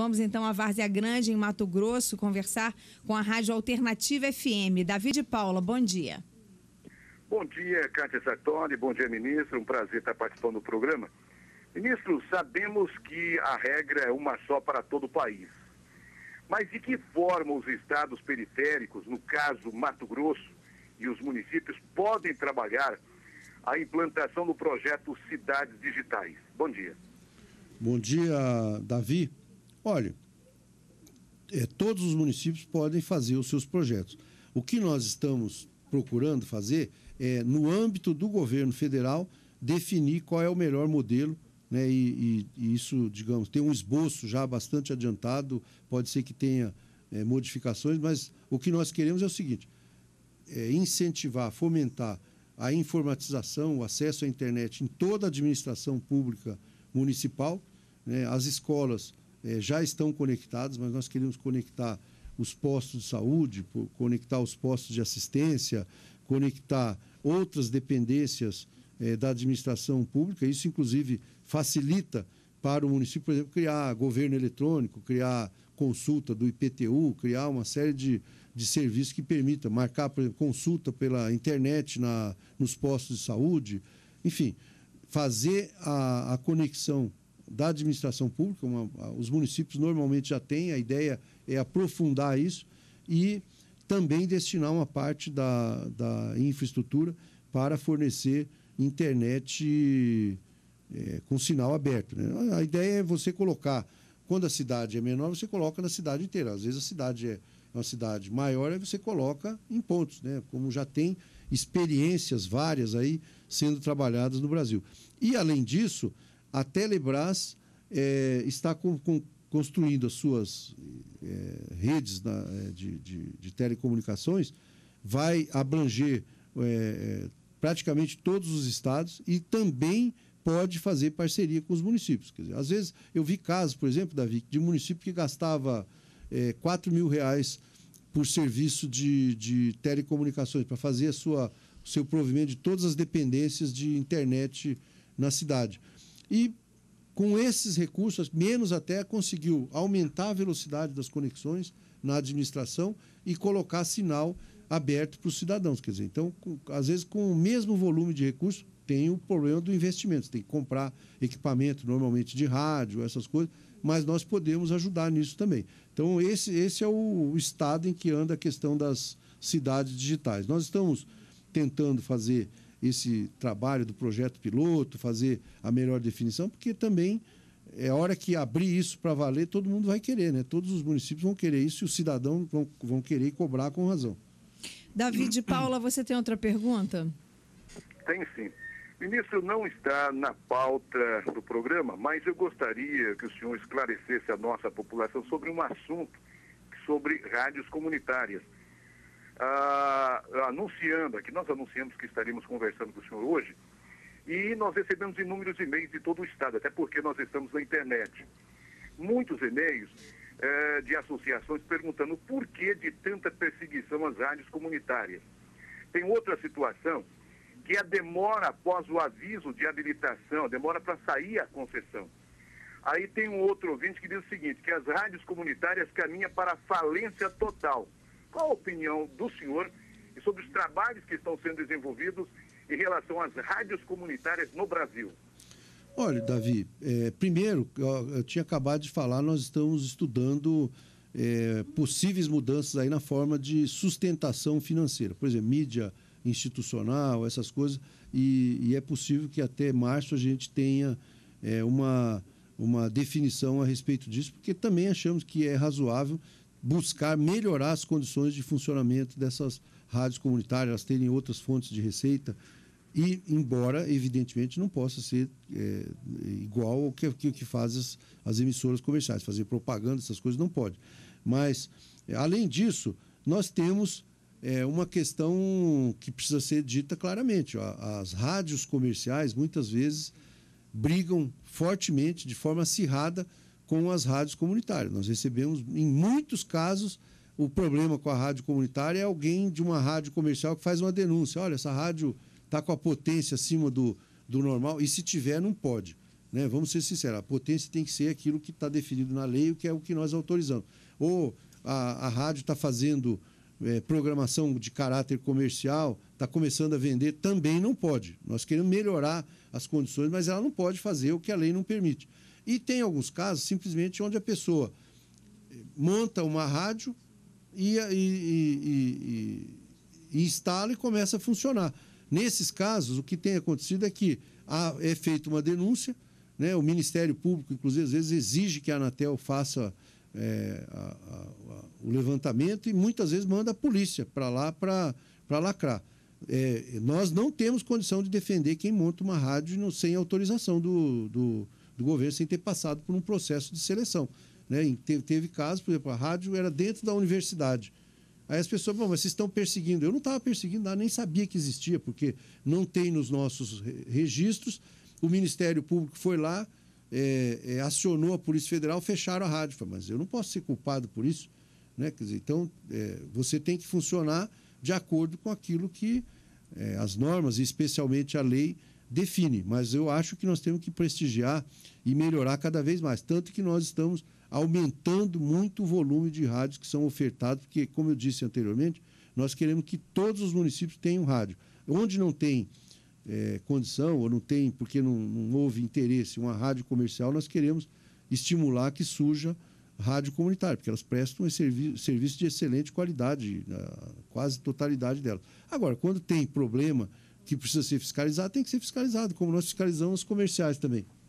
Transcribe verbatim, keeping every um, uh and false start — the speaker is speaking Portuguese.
Vamos então a Várzea Grande, em Mato Grosso, conversar com a Rádio Alternativa F M. David Paula, bom dia. Bom dia, Cátia Sartori. Bom dia, ministro. Um prazer estar participando do programa. Ministro, sabemos que a regra é uma só para todo o país. Mas de que forma os estados periféricos, no caso Mato Grosso, e os municípios podem trabalhar a implantação do projeto Cidades Digitais? Bom dia. Bom dia, Davi. Olha, é, todos os municípios podem fazer os seus projetos. O que nós estamos procurando fazer é, no âmbito do governo federal, definir qual é o melhor modelo, né? E, e, e isso, digamos, tem um esboço já bastante adiantado, pode ser que tenha é, modificações, mas o que nós queremos é o seguinte, é incentivar, fomentar a informatização, o acesso à internet em toda a administração pública municipal, né? As escolas é, já estão conectadas, mas nós queremos conectar os postos de saúde, conectar os postos de assistência, conectar outras dependências é, da administração pública. Isso, inclusive, facilita para o município, por exemplo, criar governo eletrônico, criar consulta do I P T U, criar uma série de, de serviços que permita marcar, por exemplo, consulta pela internet na, nos postos de saúde. Enfim, fazer a, a conexão da administração pública, uma, os municípios normalmente já têm, a ideia é aprofundar isso e também destinar uma parte da, da infraestrutura para fornecer internet é, com sinal aberto, né? A ideia é você colocar, quando a cidade é menor, você coloca na cidade inteira. Às vezes a cidade é uma cidade maior, aí você coloca em pontos, né? Como já tem experiências várias aí sendo trabalhadas no Brasil. E, além disso, a Telebrás é, está com, com construindo as suas é, redes na, de, de, de telecomunicações, vai abranger é, praticamente todos os estados e também pode fazer parceria com os municípios. Quer dizer, às vezes, eu vi casos, por exemplo, Davi, de um município que gastava é, quatro mil reais por serviço de, de telecomunicações, para fazer a sua, o seu provimento de todas as dependências de internet na cidade. E, com esses recursos, menos até, conseguiu aumentar a velocidade das conexões na administração e colocar sinal aberto para os cidadãos. Quer dizer, então, com, às vezes, com o mesmo volume de recursos, tem o problema do investimento. Você tem que comprar equipamento, normalmente, de rádio, essas coisas, mas nós podemos ajudar nisso também. Então, esse, esse é o estado em que anda a questão das cidades digitais. Nós estamos tentando fazer esse trabalho do projeto piloto, fazer a melhor definição, porque também é hora que abrir isso para valer, todo mundo vai querer, né? Todos os municípios vão querer isso e os cidadãos vão, vão querer cobrar com razão. David Paula, você tem outra pergunta? Tem sim. Ministro, não está na pauta do programa, mas eu gostaria que o senhor esclarecesse a nossa população sobre um assunto, sobre rádios comunitárias. Ah, anunciando aqui, nós anunciamos que estaremos conversando com o senhor hoje e nós recebemos inúmeros e-mails de todo o estado, até porque nós estamos na internet. Muitos e-mails eh, de associações perguntando por que de tanta perseguição às rádios comunitárias. Tem outra situação, que é a demora após o aviso de habilitação, a demora para sair a concessão. Aí tem um outro ouvinte que diz o seguinte, que as rádios comunitárias caminham para a falência total. Qual a opinião do senhor sobre os trabalhos que estão sendo desenvolvidos em relação às rádios comunitárias no Brasil? Olha, Davi, é, primeiro, eu, eu tinha acabado de falar, nós estamos estudando é, possíveis mudanças aí na forma de sustentação financeira. Por exemplo, mídia institucional, essas coisas, e, e é possível que até março a gente tenha é, uma, uma definição a respeito disso, porque também achamos que é razoável buscar melhorar as condições de funcionamento dessas rádios comunitárias, elas terem outras fontes de receita, e embora, evidentemente, não possa ser é, igual ao que, que, que fazem as, as emissoras comerciais, fazer propaganda, essas coisas não pode. Mas, além disso, nós temos é, uma questão que precisa ser dita claramente. Ó, as rádios comerciais, muitas vezes, brigam fortemente, de forma acirrada, com as rádios comunitárias. Nós recebemos, em muitos casos, o problema com a rádio comunitária é alguém de uma rádio comercial que faz uma denúncia. Olha, essa rádio está com a potência acima do, do normal, e se tiver, não pode. Né? Vamos ser sinceros, a potência tem que ser aquilo que está definido na lei, o que é o que nós autorizamos. Ou a, a rádio está fazendo é, programação de caráter comercial, está começando a vender, também não pode. Nós queremos melhorar as condições, mas ela não pode fazer o que a lei não permite. E tem alguns casos, simplesmente, onde a pessoa monta uma rádio e, e, e, e, e instala e começa a funcionar. Nesses casos, o que tem acontecido é que há, é feita uma denúncia, né? O Ministério Público, inclusive, às vezes exige que a Anatel faça é, a, a, a, o levantamento e muitas vezes manda a polícia para lá para lacrar. É, nós não temos condição de defender quem monta uma rádio não, sem autorização do, do, do governo, sem ter passado por um processo de seleção. Né? Teve, teve casos, por exemplo, a rádio era dentro da universidade. Aí as pessoas, bom, mas vocês estão perseguindo. Eu não estava perseguindo nada, nem sabia que existia, porque não tem nos nossos registros. O Ministério Público foi lá, é, é, acionou a Polícia Federal, fecharam a rádio. Falei, mas eu não posso ser culpado por isso. Né? Quer dizer, então, é, você tem que funcionar de acordo com aquilo que é, as normas, especialmente a lei, define. Mas eu acho que nós temos que prestigiar e melhorar cada vez mais. Tanto que nós estamos aumentando muito o volume de rádios que são ofertados, porque, como eu disse anteriormente, nós queremos que todos os municípios tenham rádio. Onde não tem é, condição, ou não tem, porque não, não houve interesse, uma rádio comercial, nós queremos estimular que surja rádio comunitária, porque elas prestam um servi- serviço de excelente qualidade, a quase totalidade delas. Agora, quando tem problema que precisa ser fiscalizado, tem que ser fiscalizado, como nós fiscalizamos os comerciais também.